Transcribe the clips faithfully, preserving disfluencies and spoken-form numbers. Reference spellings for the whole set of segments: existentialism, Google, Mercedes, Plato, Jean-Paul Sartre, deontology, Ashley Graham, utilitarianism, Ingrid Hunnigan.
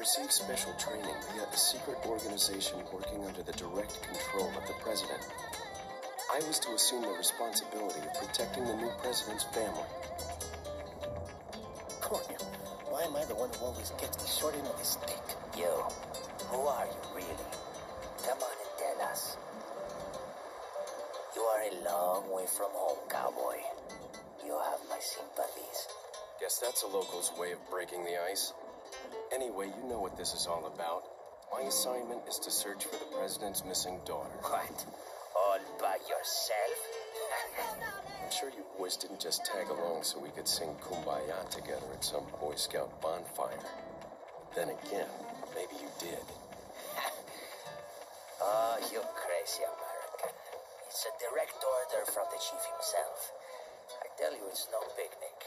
received special training via a secret organization working under the direct control of the president. I was to assume the responsibility of protecting the new president's family. Courtney, why am I the one who always gets the short end of the stick? You, who are you really? Come on and tell us. You are a long way from home, cowboy. You have my sympathies. Guess that's a local's way of breaking the ice. Anyway, you know what this is all about. My assignment is to search for the president's missing daughter. What? All by yourself? I'm sure you boys didn't just tag along so we could sing Kumbaya together at some Boy Scout bonfire. Then again, maybe you did. Oh, you crazy American. It's a direct order from the chief himself. I tell you, it's no picnic.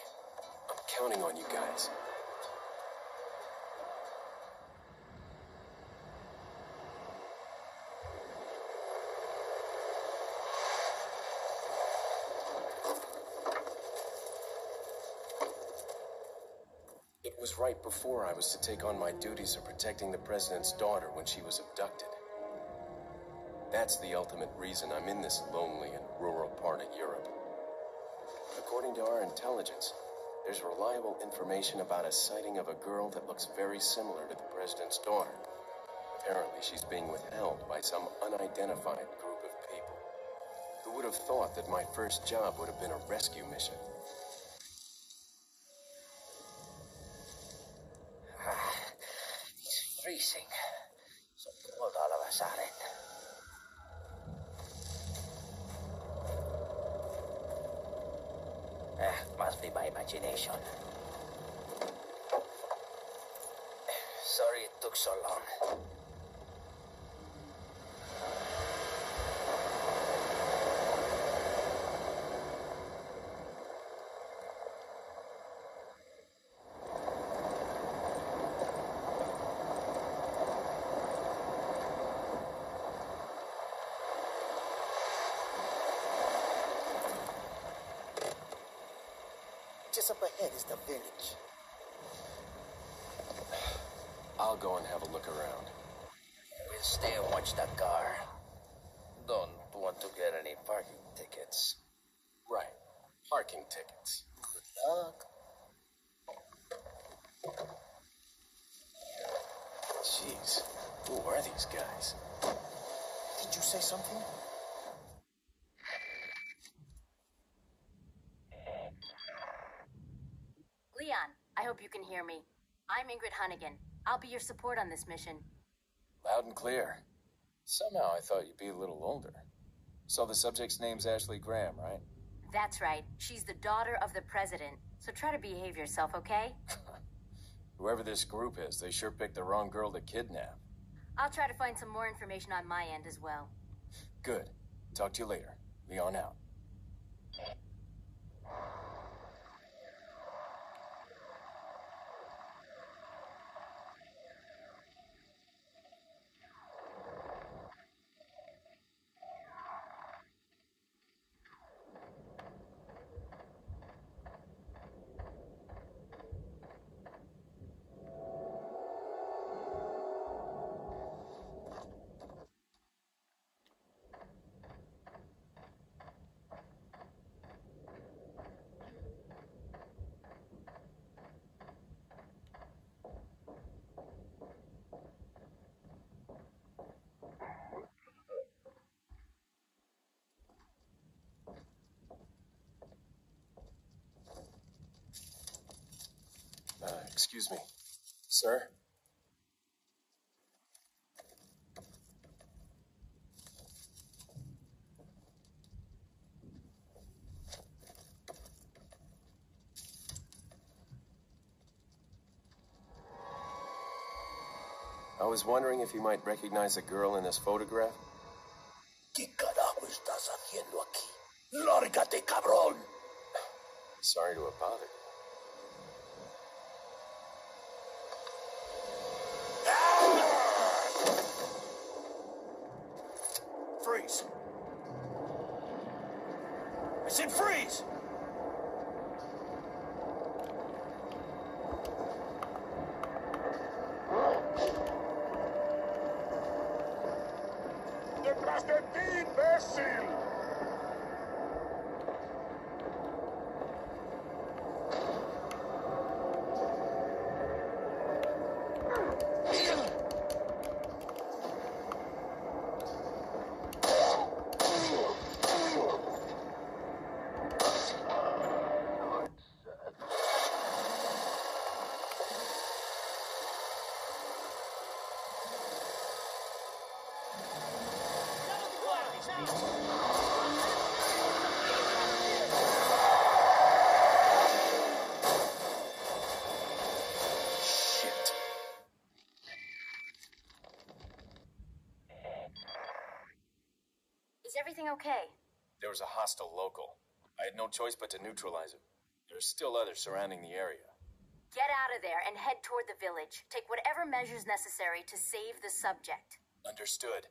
I'm counting on you guys. It was right before I was to take on my duties of protecting the president's daughter when she was abducted. That's the ultimate reason I'm in this lonely and rural part of Europe. According to our intelligence, there's reliable information about a sighting of a girl that looks very similar to the president's daughter. Apparently, she's being withheld by some unidentified group of people. Who would have thought that my first job would have been a rescue mission? Ah, it's freezing. So cold all of us are in. Must be my imagination. Sorry it took so long. Just up ahead is the village. I'll go and have a look around. We'll stay and watch that car. Don't want to get any parking tickets. Right. Parking tickets. Good luck. Jeez. Who are these guys? Did you say something? I hope you can hear me. I'm Ingrid Hunnigan. I'll be your support on this mission. Loud and clear. Somehow I thought you'd be a little older. So the subject's name's Ashley Graham, right? That's right. She's the daughter of the president. So try to behave yourself, okay? Whoever this group is, they sure picked the wrong girl to kidnap. I'll try to find some more information on my end as well. Good. Talk to you later. Be on out. Excuse me, sir? I was wondering if you might recognize a girl in this photograph. ¿Qué carajo estás haciendo aquí? ¡Lárgate, cabrón! Sorry to have bothered. I said freeze! Whoa. es de ti, imbécil. Is everything okay? There was a hostile local. I had no choice but to neutralize him. There are still others surrounding the area. Get out of there and head toward the village. Take whatever measures necessary to save the subject. Understood.